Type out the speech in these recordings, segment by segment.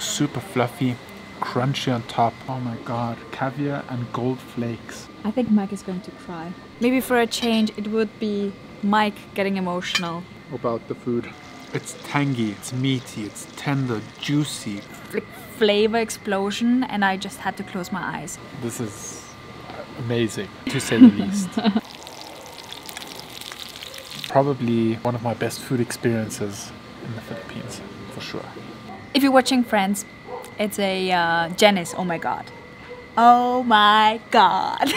super fluffy, crunchy on top. Oh my god, caviar and gold flakes. I think Mike is going to cry. Maybe for a change it would be Mike getting emotional about the food. It's tangy, it's meaty, it's tender, juicy. Flavor explosion, and I just had to close my eyes. This is amazing, to say the least. Probably one of my best food experiences in the Philippines, for sure. If you're watching Friends, it's a Janice, oh my god. Oh my god.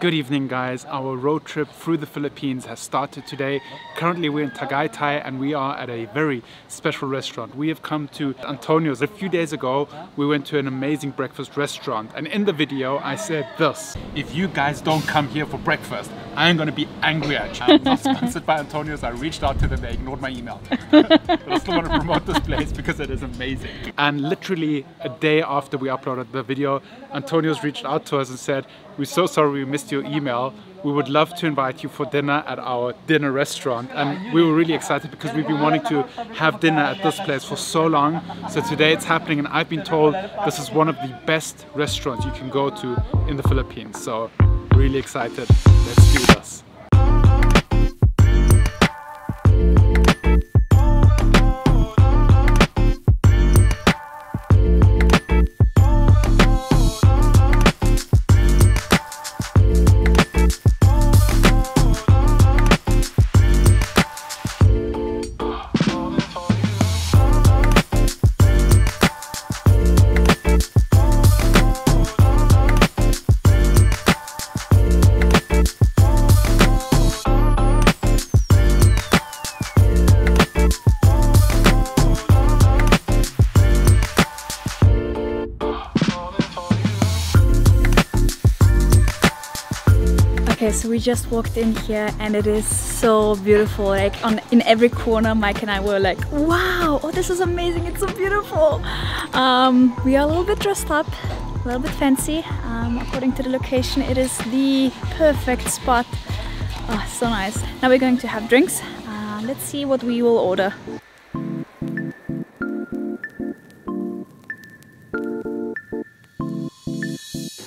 Good evening guys, our road trip through the Philippines has started today. Currently we're in Tagaytay and we are at a very special restaurant. We have come to Antonio's. A few days ago we went to an amazing breakfast restaurant, and in the video I said this: if you guys don't come here for breakfast, I'm gonna be angry at you. I'm not sponsored by Antonio's. I reached out to them, they ignored my email. But I still want to promote this place because it is amazing. And literally a day after we uploaded the video, Antonio's reached out to us and said, "We're so sorry we missed your email. We would love to invite you for dinner at our dinner restaurant." And we were really excited because we've been wanting to have dinner at this place for so long. So today it's happening, and I've been told this is one of the best restaurants you can go to in the Philippines. So really excited. Let's do this. Okay, so we just walked in here and it is so beautiful. Like in every corner, Mike and I were like, wow, oh this is amazing, it's so beautiful. We are a little bit dressed up, a little bit fancy. According to the location, it is the perfect spot. Oh, so nice. Now we're going to have drinks. Let's see what we will order.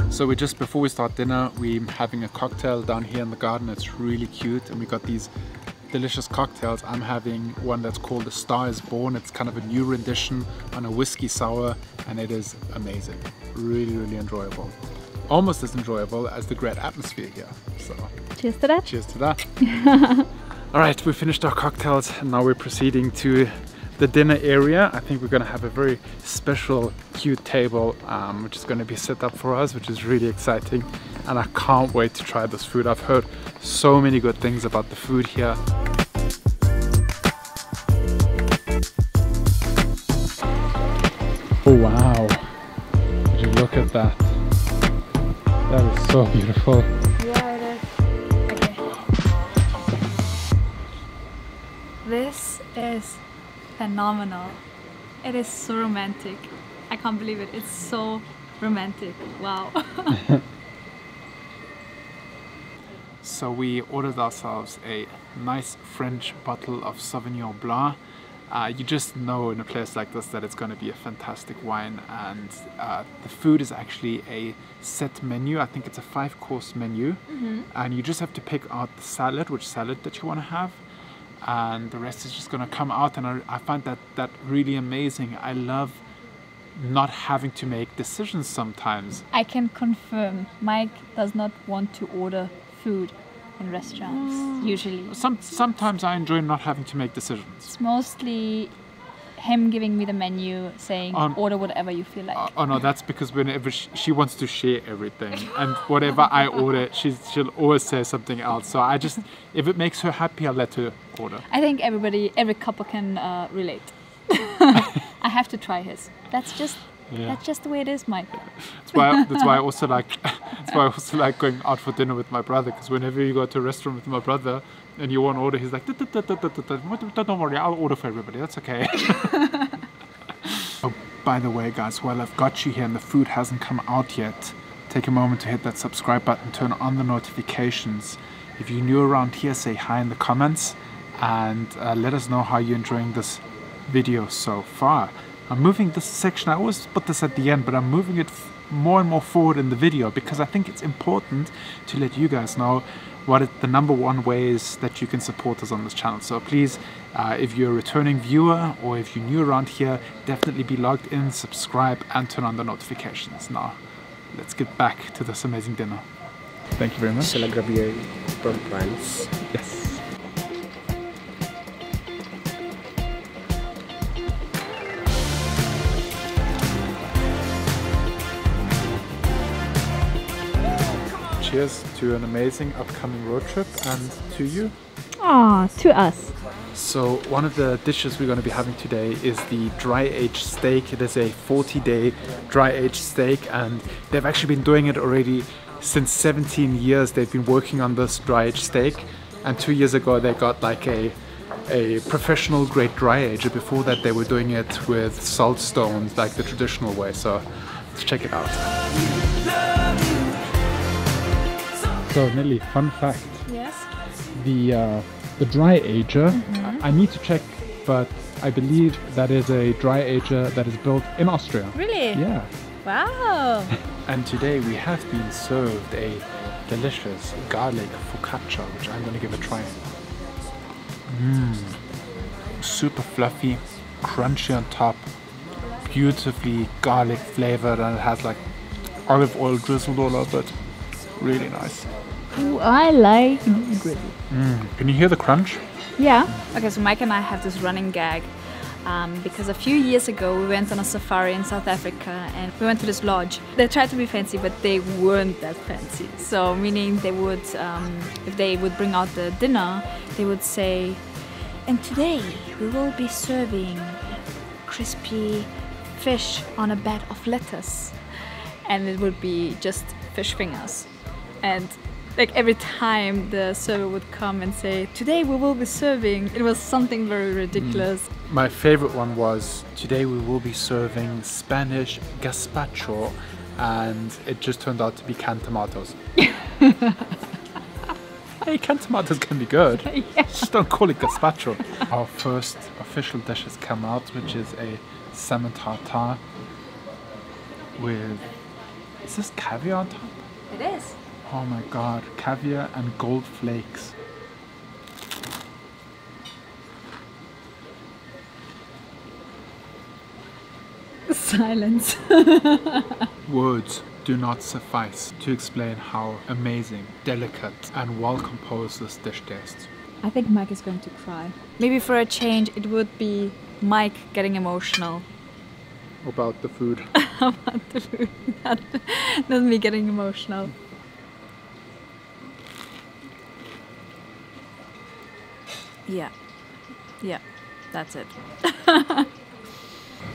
So before we start dinner, we're having a cocktail down here in the garden. It's really cute, and we got these delicious cocktails. I'm having one that's called A Star Is Born. It's kind of a new rendition on a whiskey sour, and it is amazing. Really, really enjoyable. Almost as enjoyable as the great atmosphere here. So cheers to that. Cheers to that. All right, we finished our cocktails, and now we're proceeding to the dinner area. I think we're gonna have a very special, cute table which is gonna be set up for us, which is really exciting, and I can't wait to try this food. I've heard so many good things about the food here. Oh wow, would you look at that? That is so beautiful. Yeah, it is. Okay. This is phenomenal. It is so romantic. I can't believe it. It's so romantic. Wow. So we ordered ourselves a nice French bottle of Sauvignon Blanc. You just know in a place like this that it's going to be a fantastic wine, and the food is actually a set menu. I think it's a 5-course menu. And you just have to pick out the salad, which salad that you want to have, and the rest is just gonna come out. And I find that really amazing. I love not having to make decisions sometimes. I can confirm Mike does not want to order food in restaurants usually. Sometimes I enjoy not having to make decisions. It's mostly him giving me the menu, saying order whatever you feel like. Oh no, that's because whenever she wants to share everything, and whatever I order, she'll always say something else. So I just, if it makes her happy, I'll let her order. I think every couple can relate. I have to try his. That's just the way it is, Mike. That's why I also like going out for dinner with my brother, because whenever you go to a restaurant with my brother and you want to order, he's like, "Don't worry, I'll order for everybody. That's okay." Oh, by the way, guys, while I've got you here and the food hasn't come out yet, take a moment to hit that subscribe button, turn on the notifications. If you're new around here, say hi in the comments, and let us know how you're enjoying this video so far. I'm moving this section, I always put this at the end, but I'm moving it more and more forward in the video because I think it's important to let you guys know what the number one ways that you can support us on this channel. So please, if you're a returning viewer or if you're new around here, definitely be logged in, subscribe and turn on the notifications. Now, let's get back to this amazing dinner. Thank you very much. Shall I grab you from France? Yes. Cheers to an amazing upcoming road trip and to you. Ah, to us. So one of the dishes we're going to be having today is the dry-aged steak. It is a 40-day dry-aged steak and they've actually been doing it already since 17 years. They've been working on this dry-aged steak and 2 years ago they got like a professional grade dry-ager. Before that they were doing it with salt stones like the traditional way. So let's check it out. So Nelly, fun fact. Yes. The dry ager. I need to check, but I believe that is a dry ager that is built in Austria. Really? Yeah. Wow. And today we have been served a delicious garlic focaccia, which I'm going to give a try. Super fluffy, crunchy on top, beautifully garlic flavored, and it has like olive oil drizzled all over it. Really nice. Ooh, I like gravy. Can you hear the crunch? Yeah. Okay, so Mike and I have this running gag because a few years ago we went on a safari in South Africa and we went to this lodge. They tried to be fancy, but they weren't that fancy. So meaning they would, if they would bring out the dinner, they would say, and today we will be serving crispy fish on a bed of lettuce. And it would be just fish fingers. And like every time the server would come and say, today we will be serving, it was something very ridiculous. My favorite one was, today we will be serving Spanish gazpacho, and it just turned out to be canned tomatoes. Hey, canned tomatoes can be good. Yeah. Just don't call it gazpacho. Our first official dish has come out, which is a salmon tartare with, is this caviar on top? It is. Oh my god, caviar and gold flakes. Silence. Words do not suffice to explain how amazing, delicate and well composed this dish tastes. I think Mike is going to cry. Maybe for a change it would be Mike getting emotional. About the food. About the food, not me getting emotional. Yeah, that's it.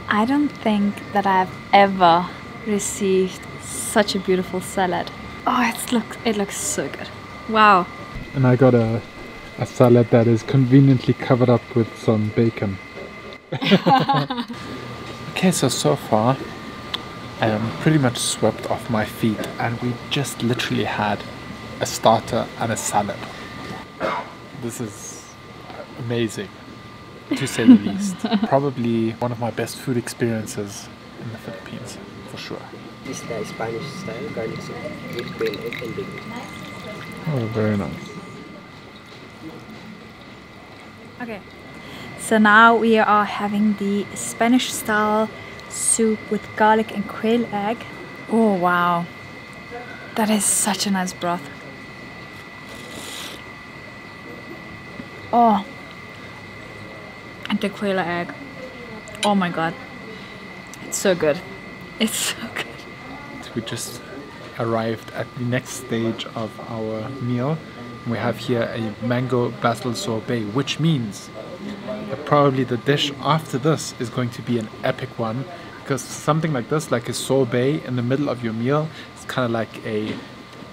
I don't think that I've ever received such a beautiful salad. Oh, it looks so good. Wow. And I got a salad that is conveniently covered up with some bacon. Okay, so far I am pretty much swept off my feet and we just literally had a starter and a salad. This is amazing, to say the least. Probably one of my best food experiences in the Philippines, for sure. This is the Spanish style garlic soup with quail egg and bacon. Oh, very nice. Okay. So now we are having the Spanish style soup with garlic and quail egg. Oh wow, that is such a nice broth. Oh, and the quail egg. Oh my god, it's so good. It's so good. We just arrived at the next stage of our meal. We have here a mango basil sorbet, which means probably the dish after this is going to be an epic one, because something like this, like a sorbet in the middle of your meal, it's kind of like a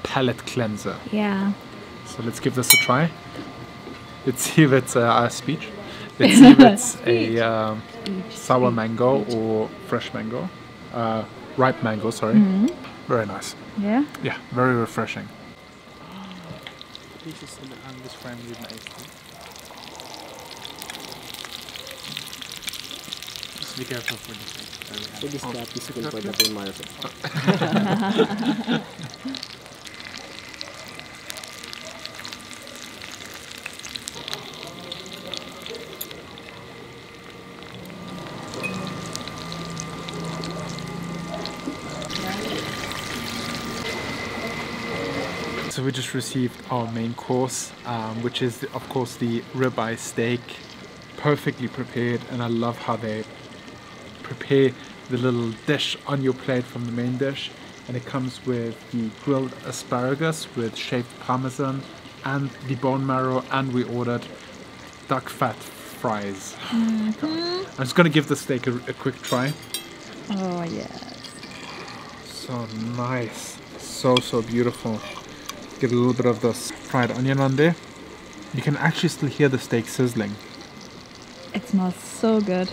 palate cleanser. Yeah. So let's give this a try. Let's see if it's our speech. Let's see if it's a sour mango or fresh mango. Ripe mango, sorry. Very nice. Yeah? Yeah, very refreshing. Be careful for this one. So this cup is good for the bone marrow. So we just received our main course, which is of course the ribeye steak, perfectly prepared, and I love how they prepare the little dish on your plate from the main dish. And it comes with the grilled asparagus with shaved parmesan and the bone marrow, and we ordered duck fat fries. I'm just gonna give the steak a quick try. Oh yeah. So nice, so beautiful. Get a little bit of this fried onion on there. You can actually still hear the steak sizzling. It smells so good.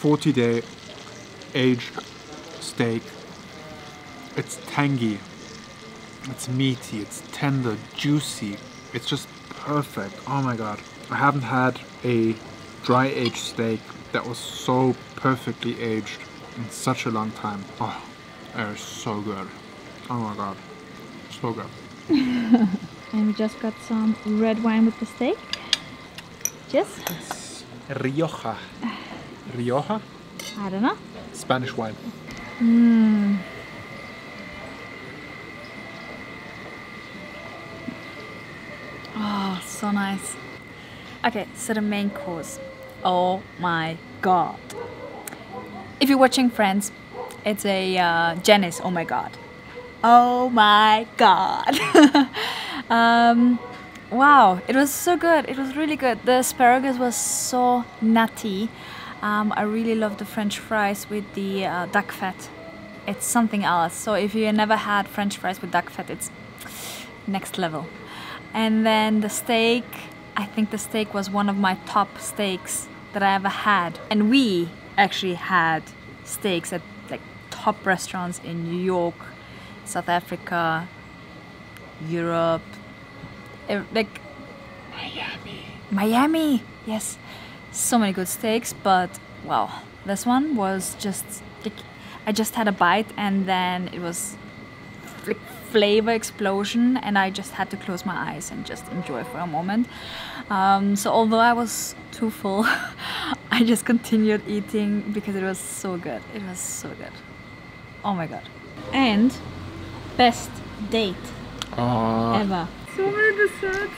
40-day aged steak. It's tangy, it's meaty, it's tender, juicy. It's just perfect. Oh my god. I haven't had a dry aged steak that was so perfectly aged in such a long time. Oh, they're so good. Oh my god, so good. And we just got some red wine with the steak. Yes? It's Rioja. Rioja? I don't know. Spanish wine. Mm. Oh, so nice. Okay, so the main course. Oh my god. If you're watching Friends, it's a Janice, oh my god. Oh my god. Wow, it was so good. It was really good. The asparagus was so nutty. I really love the French fries with the duck fat. It's something else. So if you never had French fries with duck fat, it's next level. And then the steak. I think the steak was one of my top steaks that I ever had. And we actually had steaks at like top restaurants in New York, South Africa, Europe, like Miami, yes, so many good steaks. But wow, this one was just like, I just had a bite and then it was like flavor explosion, and I just had to close my eyes and just enjoy for a moment. So although I was too full, I just continued eating because it was so good. It was so good. Oh my god. And best date ever. So many desserts.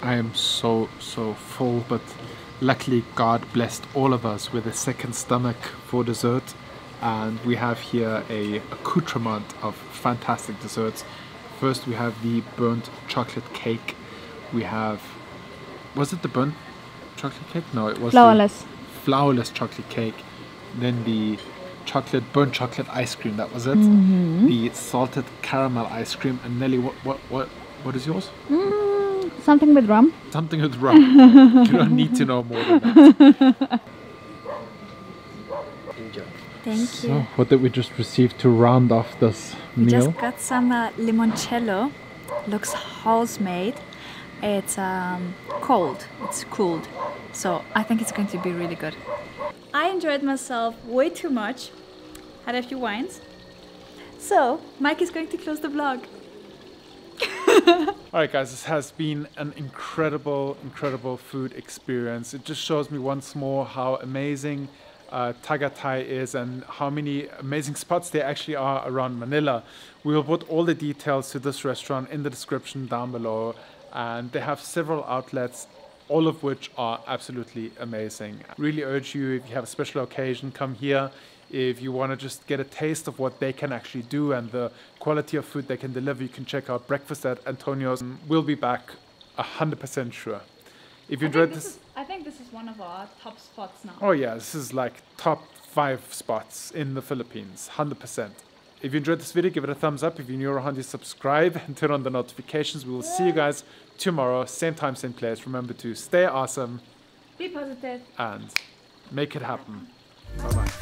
I am so full, but luckily God blessed all of us with a second stomach for dessert. And we have here a accoutrement of fantastic desserts. First we have the burnt chocolate cake. We have, was it the burnt chocolate cake? No, it was flourless. Flourless chocolate cake. Then the burnt chocolate ice cream, that was it. Mm-hmm. The salted caramel ice cream. And Nelly, what is yours? Something with rum. Something with rum. You don't need to know more than that. Enjoy. Thank you. So, what did we just receive to round off this meal? We just got some limoncello. Looks house-made. It's cold, it's cooled, so I think it's going to be really good. I enjoyed myself way too much, had a few wines, so Mike is going to close the vlog. Alright guys, this has been an incredible food experience. It just shows me once more how amazing Tagaytay is and how many amazing spots there actually are around Manila. We will put all the details to this restaurant in the description down below. And they have several outlets, all of which are absolutely amazing. I really urge you, if you have a special occasion, come here. If you want to just get a taste of what they can actually do and the quality of food they can deliver, you can check out Breakfast at Antonio's. We'll be back 100% sure. If you enjoyed this... I think this is one of our top spots now. Oh yeah, this is like top 5 spots in the Philippines, 100%. If you enjoyed this video, give it a thumbs up. If you're new around here, subscribe and turn on the notifications. We will see you guys tomorrow, same time, same place. Remember to stay awesome, be positive, and make it happen. Bye-bye.